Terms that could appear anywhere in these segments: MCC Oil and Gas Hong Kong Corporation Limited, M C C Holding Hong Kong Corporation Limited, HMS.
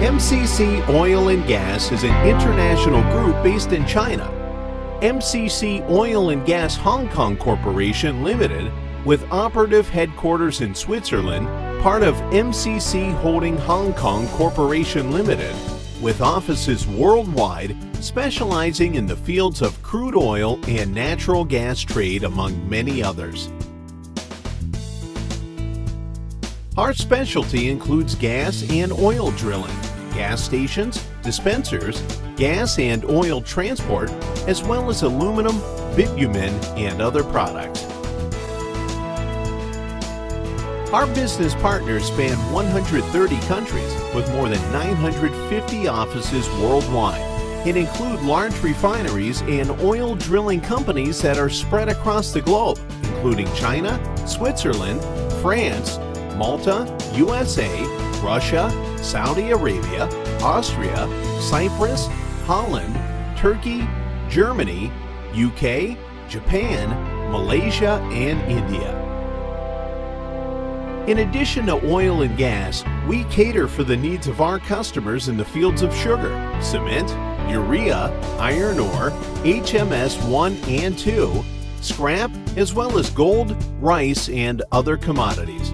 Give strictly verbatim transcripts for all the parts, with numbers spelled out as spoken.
M C C Oil and Gas is an international group based in China. M C C Oil and Gas Hong Kong Corporation Limited, with operative headquarters in Switzerland, part of M C C Holding Hong Kong Corporation Limited, with offices worldwide specializing in the fields of crude oil and natural gas trade, among many others. Our specialty includes gas and oil drilling, gas stations, dispensers, gas and oil transport, as well as aluminum, bitumen, and other products. Our business partners span one hundred thirty countries with more than nine hundred fifty offices worldwide and include large refineries and oil drilling companies that are spread across the globe, including China, Switzerland, France, Malta, U S A, Russia, Saudi Arabia, Austria, Cyprus, Holland, Turkey, Germany, U K, Japan, Malaysia, and India. In addition to oil and gas, we cater for the needs of our customers in the fields of sugar, cement, urea, iron ore, H M S one and two, scrap, as well as gold, rice, and other commodities.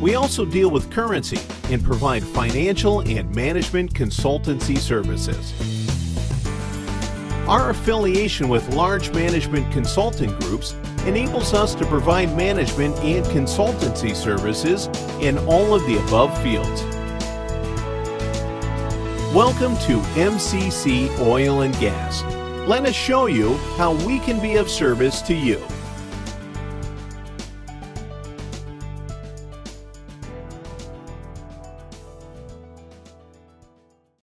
We also deal with currency and provide financial and management consultancy services. Our affiliation with large management consulting groups enables us to provide management and consultancy services in all of the above fields. Welcome to M C C Oil and Gas. Let us show you how we can be of service to you.